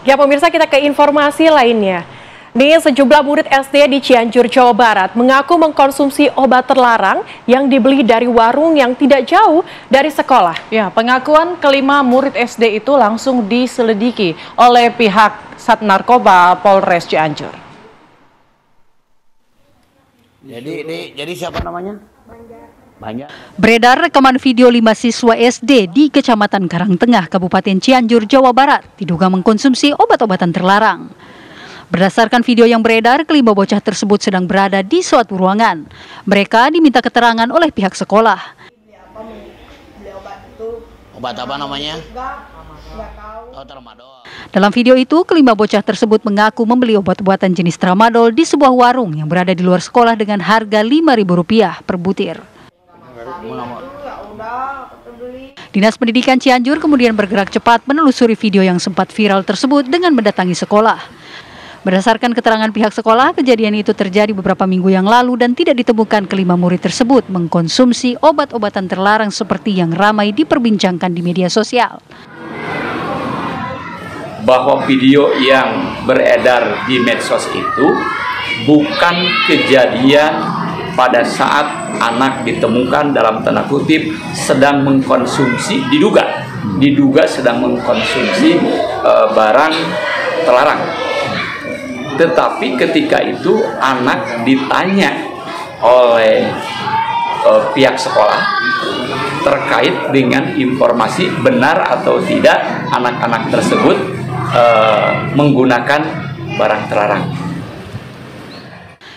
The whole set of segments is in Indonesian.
Ya pemirsa, kita ke informasi lainnya. Nih, sejumlah murid SD di Cianjur, Jawa Barat mengaku mengkonsumsi obat terlarang yang dibeli dari warung yang tidak jauh dari sekolah. Ya, pengakuan kelima murid SD itu langsung diselidiki oleh pihak Satuan Narkoba Polres Cianjur. Jadi siapa namanya? Beredar rekaman video 5 siswa SD di Kecamatan Karangtengah, Kabupaten Cianjur, Jawa Barat diduga mengkonsumsi obat-obatan terlarang. Berdasarkan video yang beredar, kelima bocah tersebut sedang berada di suatu ruangan. Mereka diminta keterangan oleh pihak sekolah. Obat apa namanya? Tramadol. Dalam video itu, kelima bocah tersebut mengaku membeli obat-obatan jenis tramadol di sebuah warung yang berada di luar sekolah dengan harga Rp5.000 per butir. Dinas Pendidikan Cianjur kemudian bergerak cepat menelusuri video yang sempat viral tersebut dengan mendatangi sekolah. Berdasarkan keterangan pihak sekolah, kejadian itu terjadi beberapa minggu yang lalu dan tidak ditemukan kelima murid tersebut mengkonsumsi obat-obatan terlarang seperti yang ramai diperbincangkan di media sosial. Bahwa video yang beredar di medsos itu bukan kejadian pada saat anak ditemukan dalam tanda kutip sedang mengkonsumsi, diduga sedang mengkonsumsi barang terlarang. Tetapi ketika itu anak ditanya oleh pihak sekolah terkait dengan informasi benar atau tidak anak-anak tersebut menggunakan barang terlarang.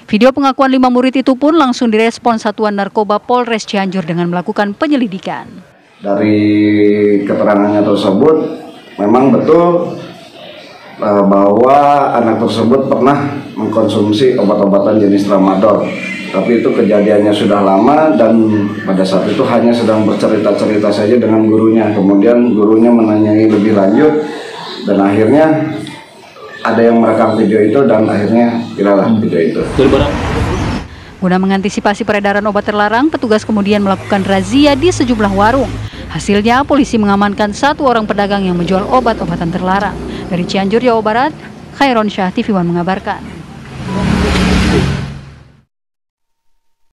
Video pengakuan lima murid itu pun langsung direspon Satuan Narkoba Polres Cianjur dengan melakukan penyelidikan. Dari keterangannya tersebut, memang betul bahwa anak tersebut pernah mengkonsumsi obat-obatan jenis tramadol. Tapi itu kejadiannya sudah lama dan pada saat itu hanya sedang bercerita-cerita saja dengan gurunya. Kemudian gurunya menanyai lebih lanjut dan akhirnya ada yang merekam video itu dan akhirnya virallah video itu. Guna mengantisipasi peredaran obat terlarang, petugas kemudian melakukan razia di sejumlah warung. Hasilnya, polisi mengamankan 1 orang pedagang yang menjual obat-obatan terlarang. Dari Cianjur, Jawa Barat, Khairon Syah, TV1 mengabarkan.